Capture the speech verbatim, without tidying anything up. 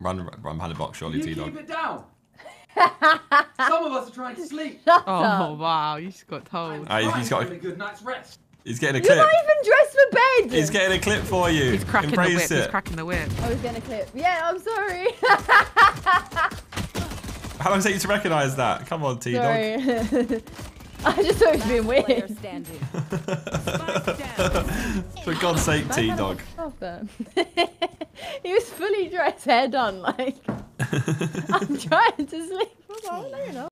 Run, run behind the box, surely, T-Dog. You keep it down. Some of us are trying to sleep. Shut oh, up. Wow, you just got told. Uh, he's got a good night's rest. He's getting a clip. You're not even dressed for bed. He's getting a clip for you. He's cracking Embrace the whip. It. He's cracking the whip. I was getting a clip. Yeah, I'm sorry. How long does it take you to recognise that? Come on, T-Dog. I just thought it was being weird. For God's sake, T-Dog. He was fully dressed, hair done, like. I'm trying to sleep. I'm like, oh, no, you're not.